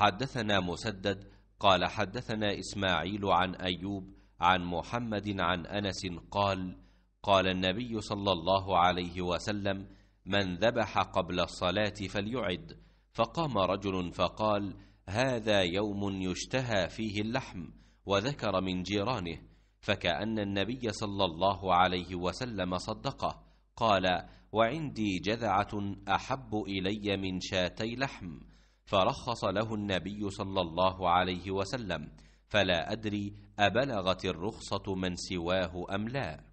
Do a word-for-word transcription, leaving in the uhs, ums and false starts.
حدثنا مسدد قال حدثنا إسماعيل عن أيوب عن محمد عن أنس قال قال النبي صلى الله عليه وسلم من ذبح قبل الصلاة فليعد. فقام رجل فقال هذا يوم يشتهى فيه اللحم، وذكر من جيرانه، فكأن النبي صلى الله عليه وسلم صدقه، قال وعندي جذعة أحب إلي من شاتي لحم، فرخص له النبي صلى الله عليه وسلم، فلا أدري أبلغت الرخصة من سواه أم لا.